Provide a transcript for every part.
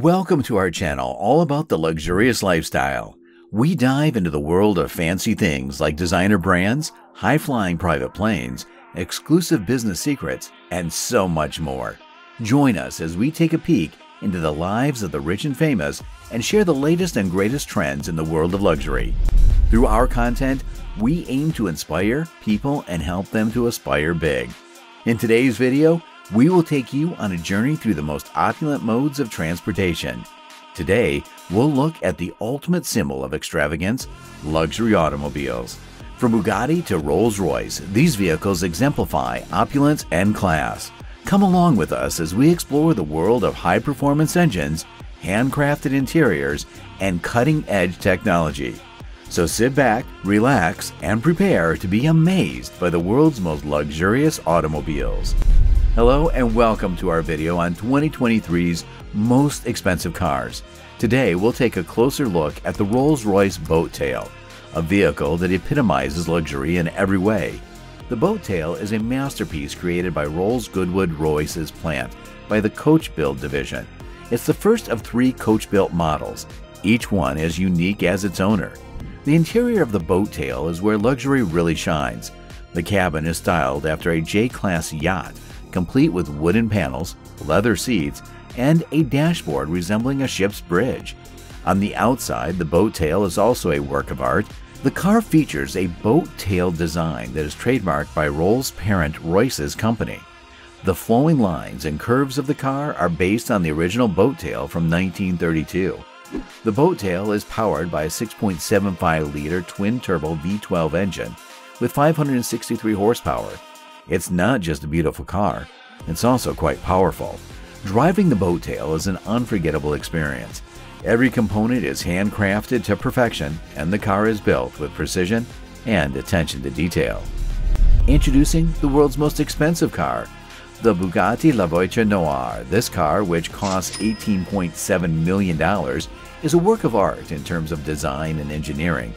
Welcome to our channel all about the luxurious lifestyle. We dive into the world of fancy things like designer brands, high-flying private planes, exclusive business secrets, and so much more. Join us as we take a peek into the lives of the rich and famous and share the latest and greatest trends in the world of luxury. Through our content, we aim to inspire people and help them to aspire big. In today's video, we will take you on a journey through the most opulent modes of transportation. Today, we'll look at the ultimate symbol of extravagance, luxury automobiles. From Bugatti to Rolls-Royce, these vehicles exemplify opulence and class. Come along with us as we explore the world of high-performance engines, handcrafted interiors, and cutting-edge technology. So sit back, relax, and prepare to be amazed by the world's most luxurious automobiles. Hello and welcome to our video on 2023's most expensive cars. Today we'll take a closer look at the Rolls-Royce Boat Tail, a vehicle that epitomizes luxury in every way. The Boat Tail is a masterpiece created by Rolls Goodwood Royce's plant by the Coach Build division. It's the first of three coach-built models, each one as unique as its owner. The interior of the Boat Tail is where luxury really shines. The cabin is styled after a J-class yacht, complete with wooden panels, leather seats, and a dashboard resembling a ship's bridge. On the outside, the Boat Tail is also a work of art. The car features a boat tail design that is trademarked by Rolls' parent Royce's company. The flowing lines and curves of the car are based on the original Boat Tail from 1932. The Boat Tail is powered by a 6.75-liter twin-turbo V12 engine with 563 horsepower. It's not just a beautiful car, it's also quite powerful. Driving the Boat Tail is an unforgettable experience. Every component is handcrafted to perfection, and the car is built with precision and attention to detail. Introducing the world's most expensive car, the Bugatti La Voiture Noire. This car, which costs $18.7 million, is a work of art in terms of design and engineering.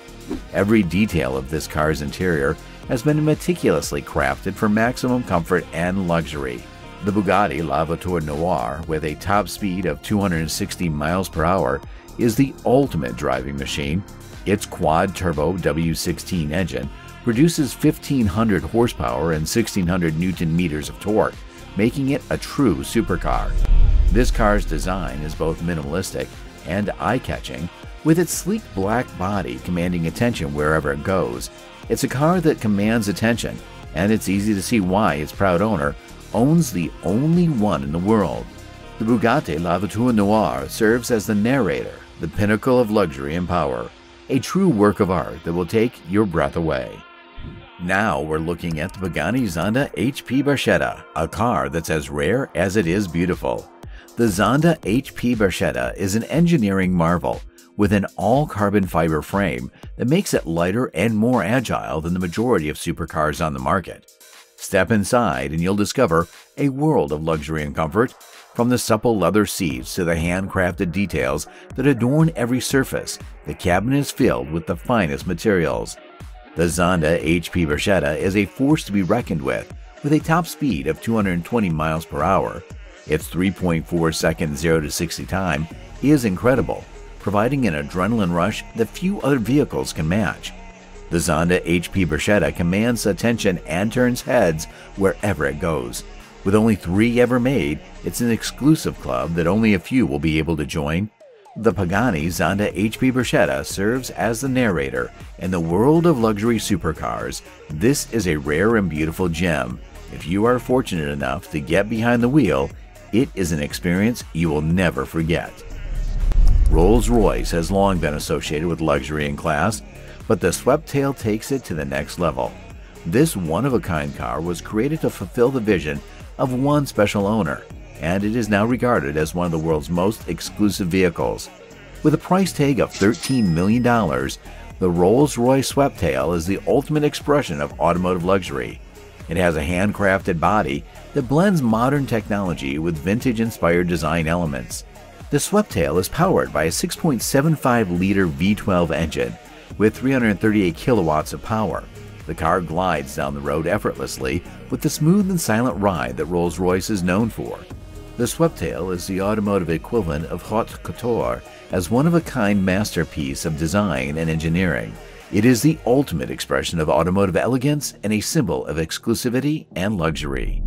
Every detail of this car's interior has been meticulously crafted for maximum comfort and luxury. The Bugatti La Voiture Noire, with a top speed of 260 miles per hour, is the ultimate driving machine. Its quad-turbo W16 engine produces 1,500 horsepower and 1,600 newton-meters of torque, making it a true supercar. This car's design is both minimalistic and eye-catching, with its sleek black body commanding attention wherever it goes. It's a car that commands attention, and it's easy to see why its proud owner owns the only one in the world. The Bugatti La Voiture Noire serves as the narrator, the pinnacle of luxury and power, a true work of art that will take your breath away. Now we're looking at the Pagani Zonda HP Barchetta, a car that's as rare as it is beautiful. The Zonda HP Barchetta is an engineering marvel, with an all-carbon fiber frame that makes it lighter and more agile than the majority of supercars on the market. Step inside and you'll discover a world of luxury and comfort, from the supple leather seats to the handcrafted details that adorn every surface. The cabin is filled with the finest materials. The Zonda HP Barchetta is a force to be reckoned with a top speed of 220 miles per hour. Its 3.4-second 0-60 time is incredible, providing an adrenaline rush that few other vehicles can match. The Zonda HP Barchetta commands attention and turns heads wherever it goes. With only three ever made, it's an exclusive club that only a few will be able to join. The Pagani Zonda HP Barchetta serves as the narrator in the world of luxury supercars. This is a rare and beautiful gem. If you are fortunate enough to get behind the wheel, it is an experience you will never forget. Rolls-Royce has long been associated with luxury and class, but the Sweptail takes it to the next level. This one-of-a-kind car was created to fulfill the vision of one special owner, and it is now regarded as one of the world's most exclusive vehicles. With a price tag of $13 million, the Rolls-Royce Sweptail is the ultimate expression of automotive luxury. It has a handcrafted body that blends modern technology with vintage-inspired design elements. The Sweptail is powered by a 6.75-liter V12 engine with 338 kilowatts of power. The car glides down the road effortlessly with the smooth and silent ride that Rolls-Royce is known for. The Sweptail is the automotive equivalent of haute couture as one-of-a-kind masterpiece of design and engineering. It is the ultimate expression of automotive elegance and a symbol of exclusivity and luxury.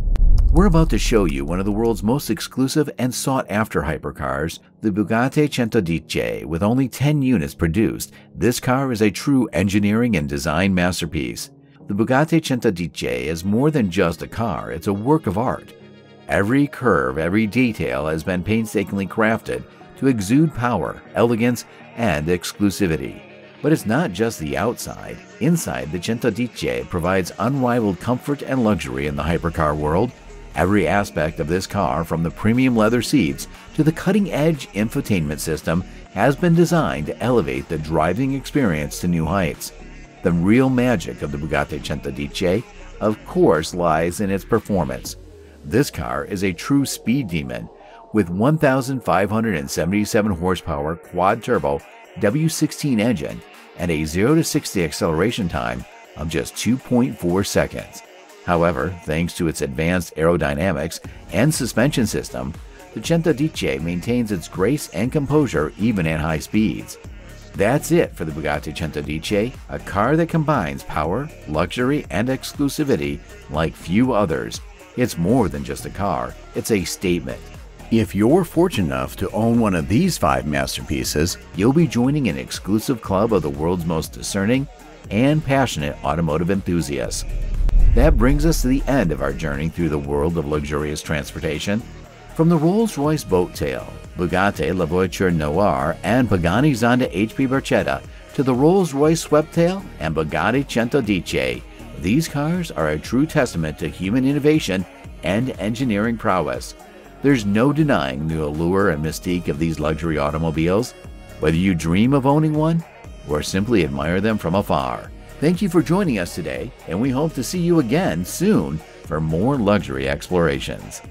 We're about to show you one of the world's most exclusive and sought-after hypercars, the Bugatti Centodieci. With only 10 units produced, this car is a true engineering and design masterpiece. The Bugatti Centodieci is more than just a car, it's a work of art. Every curve, every detail has been painstakingly crafted to exude power, elegance, and exclusivity. But it's not just the outside. Inside, the Centodieci provides unrivaled comfort and luxury in the hypercar world. Every aspect of this car, from the premium leather seats to the cutting-edge infotainment system, has been designed to elevate the driving experience to new heights. The real magic of the Bugatti Centodieci, of course, lies in its performance. This car is a true speed demon. With 1,577 horsepower quad-turbo W16 engine and a 0-60 acceleration time of just 2.4 seconds. However, thanks to its advanced aerodynamics and suspension system, the Centodieci maintains its grace and composure even at high speeds. That's it for the Bugatti Centodieci, a car that combines power, luxury, and exclusivity like few others. It's more than just a car, it's a statement. If you're fortunate enough to own one of these 5 masterpieces, you'll be joining an exclusive club of the world's most discerning and passionate automotive enthusiasts. That brings us to the end of our journey through the world of luxurious transportation. From the Rolls-Royce Boat Tail, Bugatti La Voiture Noire, and Pagani Zonda HP Barchetta to the Rolls-Royce Sweptail and Bugatti Centodieci, these cars are a true testament to human innovation and engineering prowess. There's no denying the allure and mystique of these luxury automobiles, whether you dream of owning one or simply admire them from afar. Thank you for joining us today, and we hope to see you again soon for more luxury explorations.